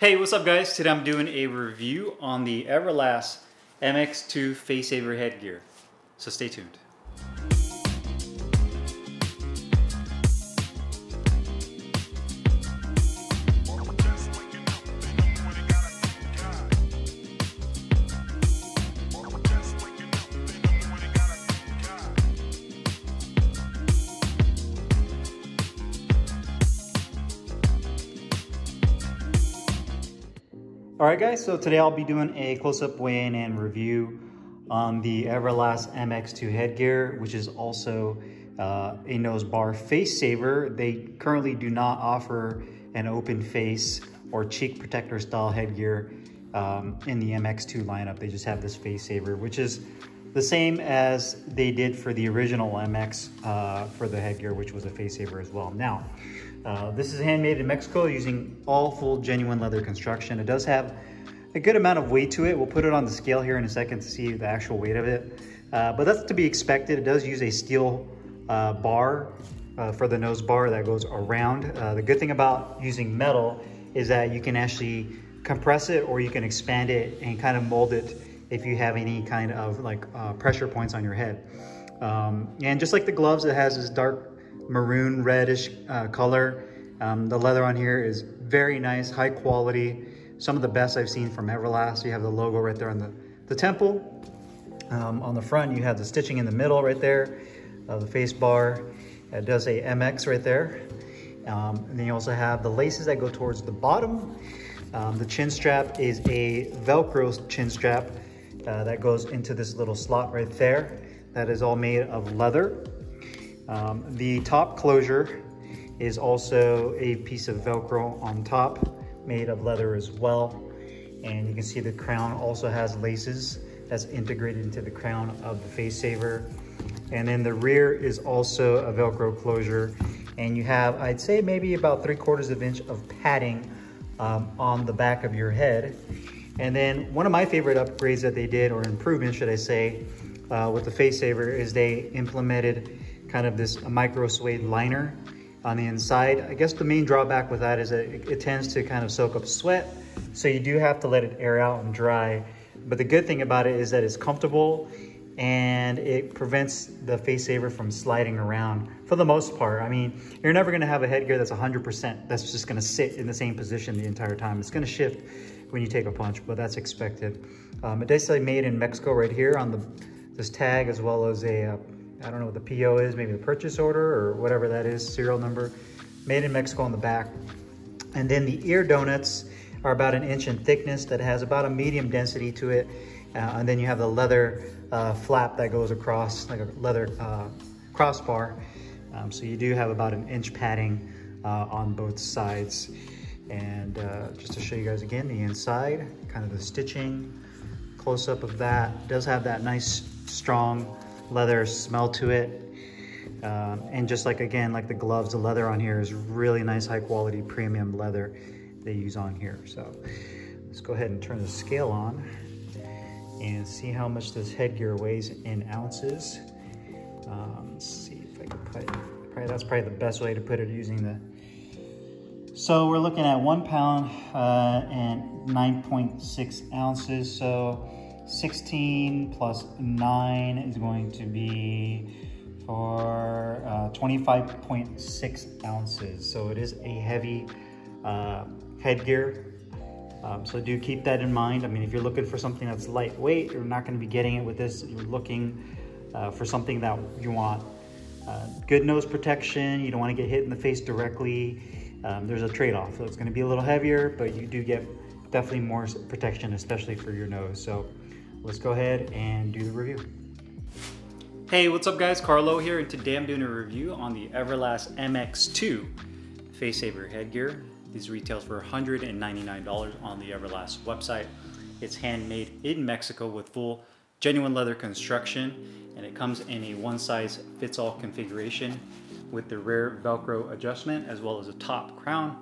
Hey, what's up guys? Today I'm doing a review on the Everlast MX2 face saver headgear, so stay tuned. Alright guys, so today I'll be doing a close-up weigh-in and review on the Everlast MX2 headgear, which is also a nose bar face saver. They currently do not offer an open face or cheek protector style headgear in the MX2 lineup. They just have this face saver, which is the same as they did for the original MX for the headgear, which was a face saver as well. Now, this is handmade in Mexico using all full genuine leather construction. It does have a good amount of weight to it. We'll put it on the scale here in a second to see the actual weight of it. But that's to be expected. It does use a steel bar for the nose bar that goes around. The good thing about using metal is that you can actually compress it or you can expand it and kind of mold it if you have any kind of like pressure points on your head. And just like the gloves, it has this dark maroon reddish color. The leather on here is very nice, high quality, some of the best I've seen from Everlast. You have the logo right there on the temple. On the front, you have the stitching in the middle right there, the face bar. It does say MX right there. And then you also have the laces that go towards the bottom. The chin strap is a Velcro chin strap that goes into this little slot right there. That is all made of leather. The top closure is also a piece of Velcro on top, made of leather as well. And you can see the crown also has laces that's integrated into the crown of the face saver. And then the rear is also a Velcro closure. And you have, I'd say maybe about 3/4 of an inch of padding on the back of your head. And then one of my favorite upgrades that they did, or improvements should I say, with the face saver is they implemented kind of this micro suede liner on the inside. I guess the main drawback with that is that it tends to kind of soak up sweat. So you do have to let it air out and dry. But the good thing about it is that it's comfortable and it prevents the face saver from sliding around for the most part. I mean, you're never gonna have a headgear that's 100%, that's just gonna sit in the same position the entire time. It's gonna shift when you take a punch, but that's expected. It does say made in Mexico right here on this tag, as well as a, I don't know what the PO is, maybe the purchase order or whatever that is, serial number, made in Mexico on the back. And then the ear donuts are about 1 inch in thickness that has about a medium density to it. And then you have the leather flap that goes across, like a leather crossbar. So you do have about 1 inch padding on both sides. And just to show you guys again, the inside, kind of the stitching, close up of that. It does have that nice, strong leather smell to it. And just like, again, like the gloves, the leather on here is really nice, high quality, premium leather they use on here. So let's go ahead and turn the scale on and see how much this headgear weighs in ounces. Let's see if I can put it, that's probably the best way to put it using the, so we're looking at 1 pound and 9.6 ounces. So 16 plus 9 is going to be for 25.6 ounces. So it is a heavy headgear. So do keep that in mind. I mean, if you're looking for something that's lightweight, you're not gonna be getting it with this. You're looking for something that you want good nose protection. You don't wanna get hit in the face directly. There's a trade-off. So it's gonna be a little heavier, but you do get definitely more protection, especially for your nose. So let's go ahead and do the review. Hey, what's up guys? Carlo here, and today I'm doing a review on the Everlast MX2 face saver headgear. These retails for $199 on the Everlast website. It's handmade in Mexico with full genuine leather construction, and it comes in a one-size-fits-all configuration with the rear Velcro adjustment, as well as a top crown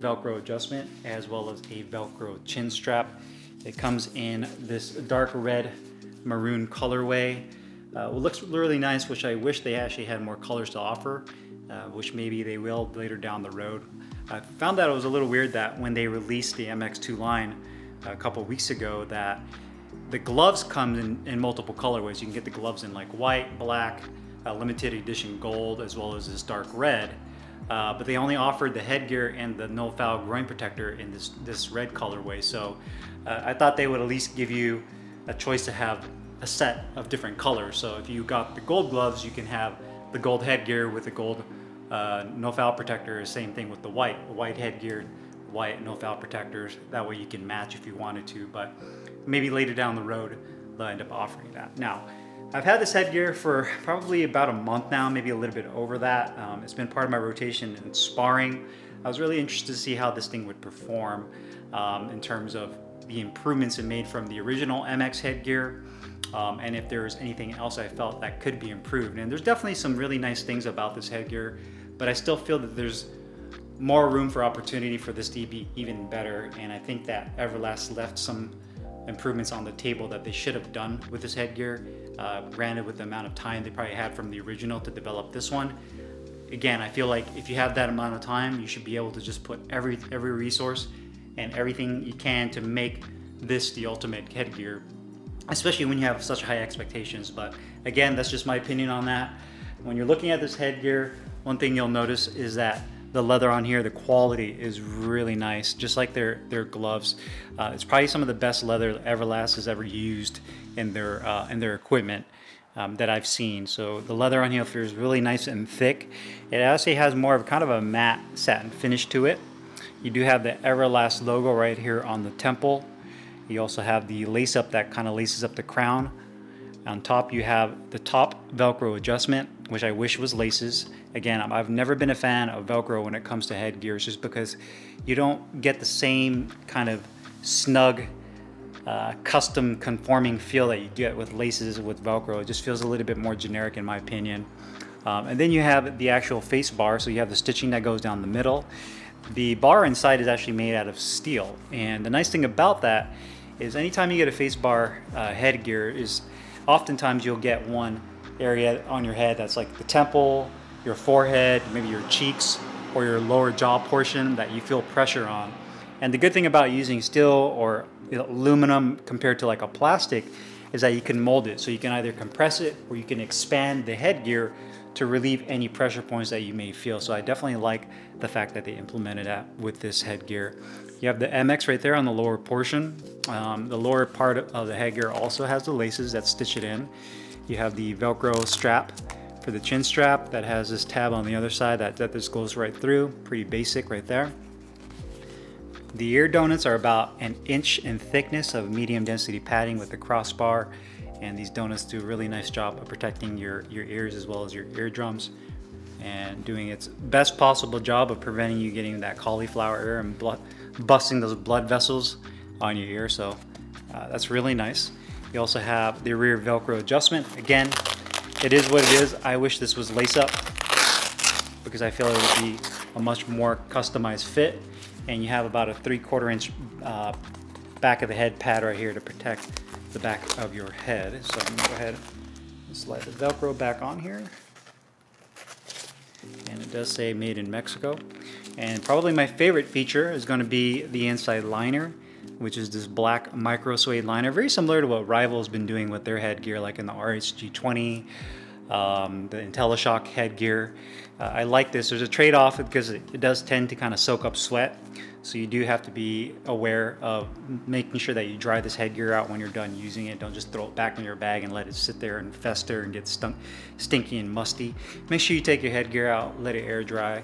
Velcro adjustment, as well as a Velcro chin strap. It comes in this dark red maroon colorway. It looks really nice, which I wish they actually had more colors to offer, which maybe they will later down the road. I found that it was a little weird that when they released the MX2 line a couple weeks ago, that the gloves come in multiple colorways. You can get the gloves in like white, black, limited edition gold, as well as this dark red. But they only offered the headgear and the no foul groin protector in this red colorway. So I thought they would at least give you a choice to have a set of different colors. So if you got the gold gloves, you can have the gold headgear with the gold no foul protector. Same thing with the white headgear, white no foul protectors. That way you can match if you wanted to, but maybe later down the road, they'll end up offering that. Now, I've had this headgear for probably about a month now, maybe a little bit over that. It's been part of my rotation in sparring. I was really interested to see how this thing would perform in terms of the improvements it made from the original MX headgear, and if there was anything else I felt that could be improved. And there's definitely some really nice things about this headgear, but I still feel that there's more room for opportunity for this to be even better. And I think that Everlast left some improvements on the table that they should have done with this headgear. Granted, with the amount of time they probably had from the original to develop this one. Again, I feel like if you have that amount of time, you should be able to just put every resource and everything you can to make this the ultimate headgear, especially when you have such high expectations. But again, that's just my opinion on that. When you're looking at this headgear, one thing you'll notice is that the leather on here, the quality is really nice, just like their gloves. It's probably some of the best leather Everlast has ever used in their equipment that I've seen. So the leather on here feels really nice and thick. It actually has more of kind of a matte satin finish to it. You do have the Everlast logo right here on the temple. You also have the lace up that kind of laces up the crown. On top, you have the top Velcro adjustment, which I wish was laces. Again, I've never been a fan of Velcro when it comes to headgears, just because you don't get the same kind of snug, custom conforming feel that you get with laces with Velcro. It just feels a little bit more generic in my opinion. And then you have the actual face bar. So you have the stitching that goes down the middle. The bar inside is actually made out of steel. And the nice thing about that is anytime you get a face bar headgear is oftentimes you'll get one area on your head that's like the temple, your forehead, maybe your cheeks, or your lower jaw portion that you feel pressure on. And the good thing about using steel or aluminum compared to like a plastic is that you can mold it. So you can either compress it or you can expand the headgear to relieve any pressure points that you may feel. So I definitely like the fact that they implemented that with this headgear. You have the MX right there on the lower portion. The lower part of the headgear also has the laces that stitch it in. You have the Velcro strap for the chin strap that has this tab on the other side that just goes right through. Pretty basic right there. The ear donuts are about an inch in thickness of medium density padding with a crossbar. And these donuts do a really nice job of protecting your ears as well as your eardrums, and doing its best possible job of preventing you getting that cauliflower ear and busting those blood vessels on your ear. So that's really nice. You also have the rear Velcro adjustment. Again, it is what it is. I wish this was lace up because I feel it would be a much more customized fit. And you have about a 3/4 inch back of the head pad right here to protect the back of your head. So I'm gonna go ahead and slide the Velcro back on here. And it does say made in Mexico. And probably my favorite feature is gonna be the inside liner, which is this black micro suede liner, very similar to what Rival's been doing with their headgear, like in the RHG20, the IntelliShock headgear. I like this. There's a trade-off because it does tend to kind of soak up sweat. So you do have to be aware of making sure that you dry this headgear out when you're done using it. Don't just throw it back in your bag and let it sit there and fester and get stinky and musty. Make sure you take your headgear out, let it air dry,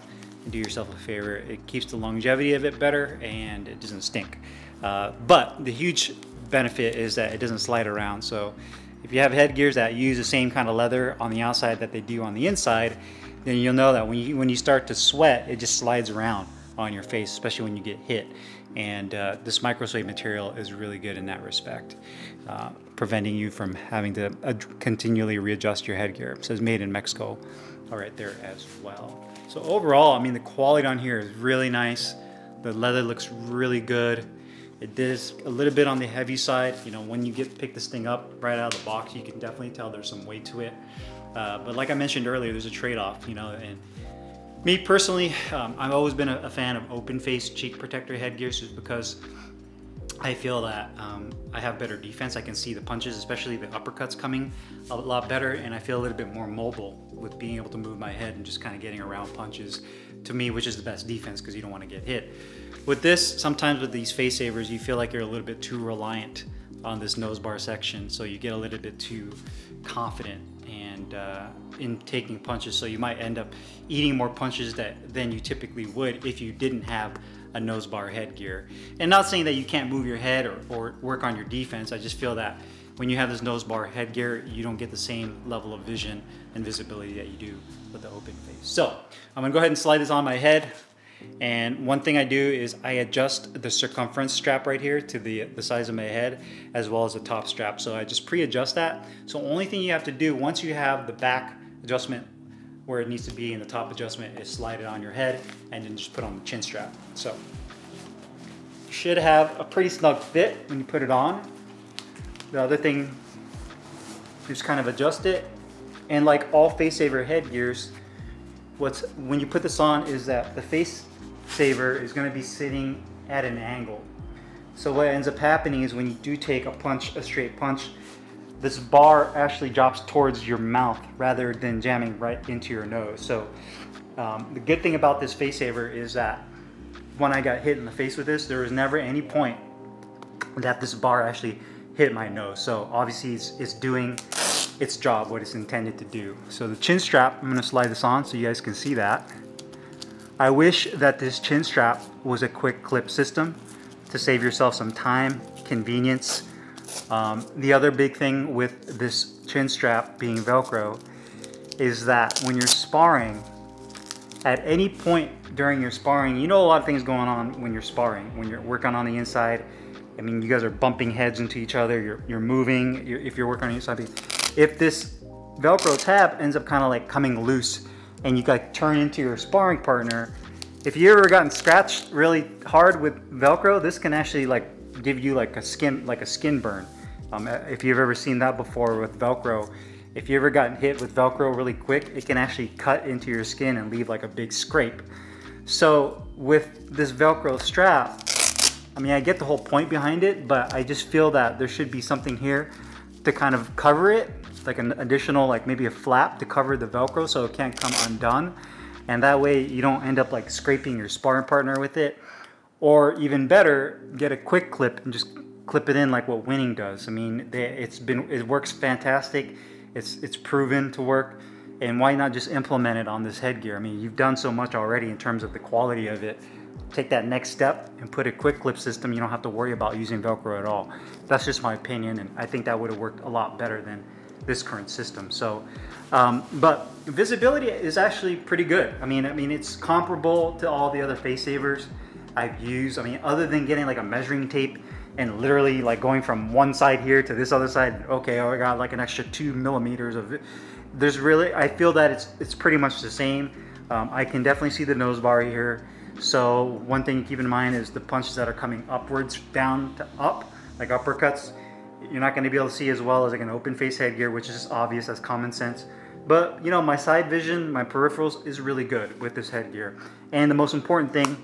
and do yourself a favor. It keeps the longevity of it better and it doesn't stink. But the huge benefit is that it doesn't slide around. So if you have headgears that use the same kind of leather on the outside that they do on the inside, then you'll know that when you start to sweat, it just slides around on your face, especially when you get hit. And this micro suede material is really good in that respect, preventing you from having to continually readjust your headgear. It says made in Mexico right there as well. So overall, I mean, the quality on here is really nice. The leather looks really good. It is a little bit on the heavy side. You know, when you pick this thing up right out of the box, you can definitely tell there's some weight to it. But like I mentioned earlier, there's a trade-off, you know, and Me personally, I've always been a fan of open-faced cheek protector headgears just because I feel that I have better defense. I can see the punches, especially the uppercuts, coming a lot better, and I feel a little bit more mobile with being able to move my head and just kind of getting around punches, to me, which is the best defense because you don't want to get hit. With this, sometimes with these face savers, you feel like you're a little bit too reliant on this nose bar section, so you get a little bit too confident and in taking punches, so you might end up eating more punches than you typically would if you didn't have a nose bar headgear. And not saying that you can't move your head or work on your defense, I just feel that when you have this nose bar headgear, you don't get the same level of vision and visibility that you do with the open face. So I'm gonna go ahead and slide this on my head. And one thing I do is I adjust the circumference strap right here to the size of my head, as well as the top strap. So I just pre-adjust that. So only thing you have to do once you have the back adjustment where it needs to be and the top adjustment is slide it on your head and then just put on the chin strap. So you should have a pretty snug fit when you put it on. The other thing, just kind of adjust it. And like all face saver headgears, when you put this on is that the face saver is going to be sitting at an angle. So what ends up happening is when you do take a punch, a straight punch, this bar actually drops towards your mouth rather than jamming right into your nose. So the good thing about this face saver is that when I got hit in the face with this, there was never any point that this bar actually hit my nose. So obviously it's doing its job, what it's intended to do. So the chin strap, I'm gonna slide this on so you guys can see that. I wish that this chin strap was a quick clip system to save yourself some time, convenience. The other big thing with this chin strap being Velcro is that when you're sparring, at any point during your sparring, you know a lot of things going on when you're sparring, when you're working on the inside. I mean, you guys are bumping heads into each other, you're moving, if you're working on the inside. If this Velcro tab ends up kind of like coming loose and you like turn into your sparring partner, if you ever gotten scratched really hard with Velcro, this can actually like give you like a skin burn. If you've ever seen that before with Velcro, if you ever gotten hit with Velcro really quick, it can actually cut into your skin and leave like a big scrape. So with this Velcro strap, I mean, I get the whole point behind it, but I just feel that there should be something here to kind of cover it, like an additional, like maybe a flap to cover the Velcro so it can't come undone. And that way you don't end up like scraping your sparring partner with it. Or even better, get a quick clip and just clip it in like what Winning does. I mean, it works fantastic. It's proven to work. And why not just implement it on this headgear? I mean, you've done so much already in terms of the quality of it. Take that next step and put a quick clip system. You don't have to worry about using Velcro at all. That's just my opinion, and I think that would have worked a lot better than this current system. So, but visibility is actually pretty good. I mean, it's comparable to all the other face savers I've used. I mean, other than getting like a measuring tape and literally like going from one side here to this other side, okay, oh, I got like an extra 2 millimeters of it. There's really, I feel that it's pretty much the same. I can definitely see the nose bar here. So one thing to keep in mind is the punches that are coming upwards, down to up, like uppercuts, you're not going to be able to see as well as like an open face headgear, which is just obvious, that's common sense. But you know, my side vision, my peripherals is really good with this headgear. And the most important thing,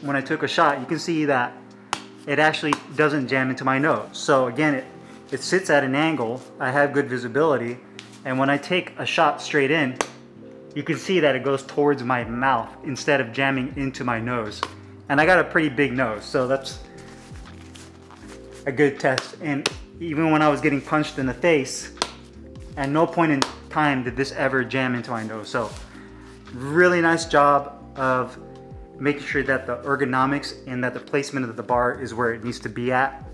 when I took a shot, you can see that it actually doesn't jam into my nose. So again, it sits at an angle, I have good visibility, and when I take a shot straight in, you can see that it goes towards my mouth instead of jamming into my nose. And I got a pretty big nose, so that's a good test. And even when I was getting punched in the face, at no point in time did this ever jam into my nose. So really nice job of making sure that the ergonomics and that the placement of the bar is where it needs to be at.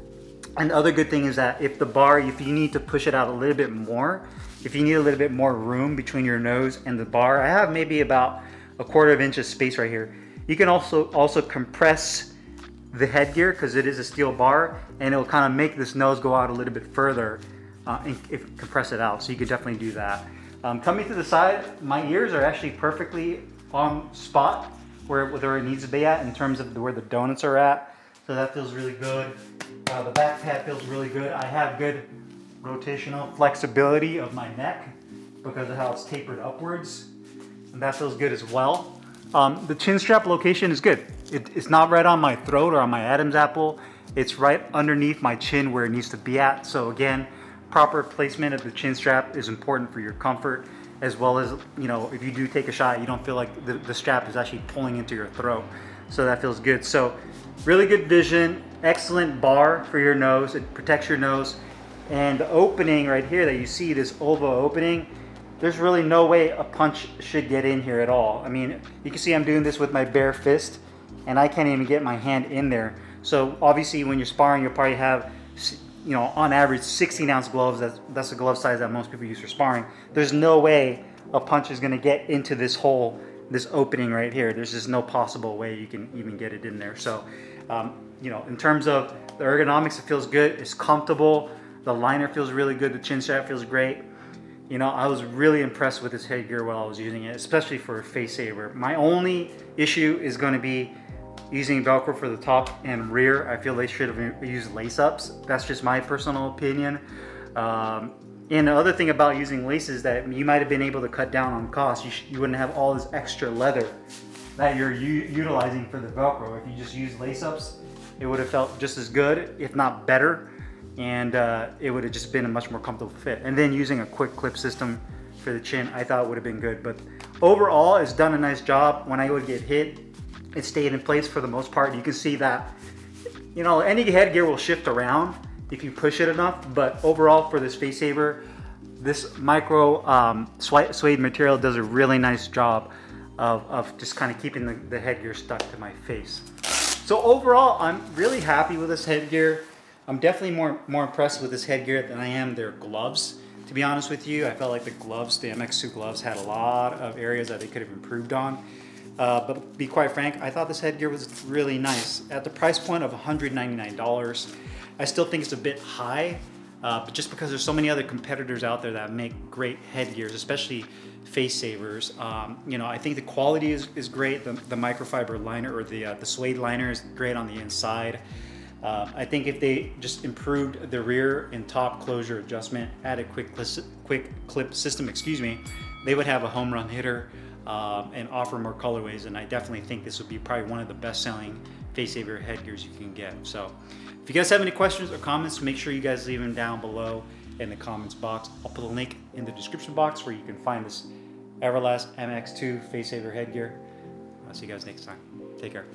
And the other good thing is that if you need to push it out a little bit more, if you need a little bit more room between your nose and the bar, I have maybe about a quarter of inch of space right here. You can also compress the headgear because it is a steel bar, and it'll kind of make this nose go out a little bit further and compress it out. So you could definitely do that. Coming to the side, my ears are actually perfectly on spot where it needs to be at in terms of where the donuts are at. So that feels really good. The back pad feels really good. I have good rotational flexibility of my neck because of how it's tapered upwards. and that feels good as well. The chin strap location is good. It's not right on my throat or on my Adam's apple. It's right underneath my chin where it needs to be at. So again, proper placement of the chin strap is important for your comfort, as well as, you know, if you do take a shot, you don't feel like the strap is actually pulling into your throat. So that feels good. So really good vision, excellent bar for your nose. It protects your nose. And the opening right here that you see, this oval opening, there's really no way a punch should get in here at all. I mean, you can see I'm doing this with my bare fist and I can't even get my hand in there. So obviously when you're sparring, you'll probably have, you know, on average 16 ounce gloves. That's the glove size that most people use for sparring. There's no way a punch is gonna get into this hole, this opening right here. There's just no possible way you can even get it in there. So, you know, in terms of the ergonomics, it feels good, it's comfortable. The liner feels really good, the chin strap feels great. You know, I was really impressed with this headgear while I was using it, especially for face saver. My only issue is gonna be using Velcro for the top and rear. I feel they should have used lace-ups. That's just my personal opinion. And the other thing about using laces that you might have been able to cut down on cost. You wouldn't have all this extra leather that you're utilizing for the Velcro. If you just used lace-ups, it would have felt just as good, if not better. And it would have just been a much more comfortable fit. And then using a quick clip system for the chin, I thought would have been good. But overall, it's done a nice job. When I would get hit, it stayed in place for the most part. You can see that, you know, any headgear will shift around if you push it enough. But overall, for this face saver, this micro suede material does a really nice job of just kind of keeping the headgear stuck to my face. So overall, I'm really happy with this headgear. I'm definitely more impressed with this headgear than I am their gloves. To be honest with you, I felt like the gloves, the MX2 gloves, had a lot of areas that they could have improved on. But to be quite frank, I thought this headgear was really nice. At the price point of $199, I still think it's a bit high, but just because there's so many other competitors out there that make great headgears, especially face savers. You know, I think the quality is great. The microfiber liner, or the suede liner, is great on the inside. I think if they just improved the rear and top closure adjustment, added quick clip system, excuse me, they would have a home run hitter and offer more colorways. And I definitely think this would be probably one of the best selling face saver headgears you can get. So if you guys have any questions or comments, make sure you guys leave them down below in the comments box. I'll put a link in the description box where you can find this Everlast MX2 face saver headgear. I'll see you guys next time. Take care.